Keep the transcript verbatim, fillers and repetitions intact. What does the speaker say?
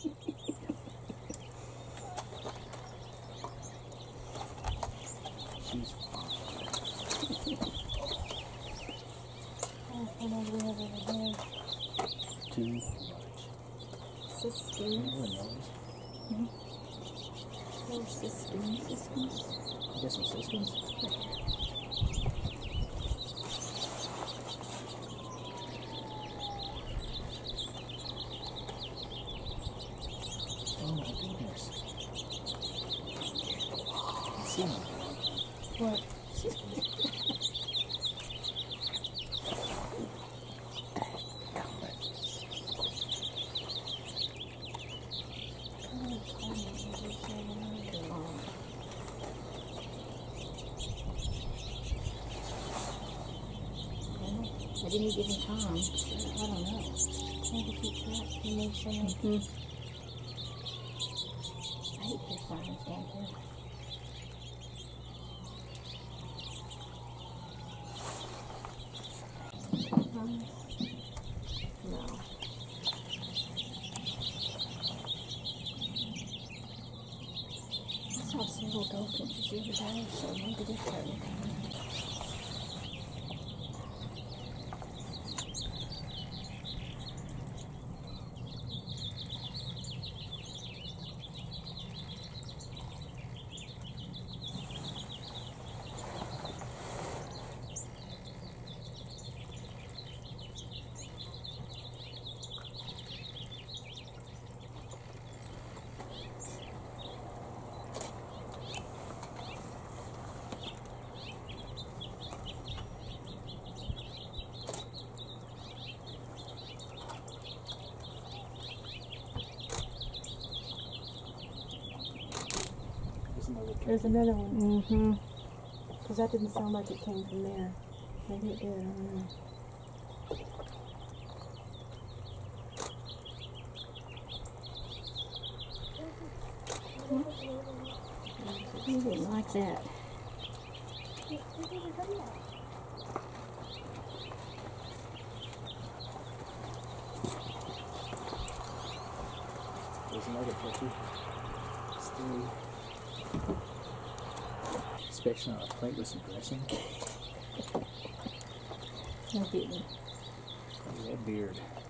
She's fine. Oh, whatever we have over there. Too much. Systems. Mm-hmm. Oh, systems. Systems. You got some systems? Right here. What? I didn't give him time. I don't know. I had to keep track. He made so many. Mm-hmm. I hate this sign, Santa. We'll go for just every day, so we'll do this every day. There's another one. Mm-hmm. Because that didn't sound like it came from there. Maybe it did, I don't know. Mm-hmm. He didn't like that. There's another person. Still. Especially on a plate with some dressing. Look at me. Look at that beard.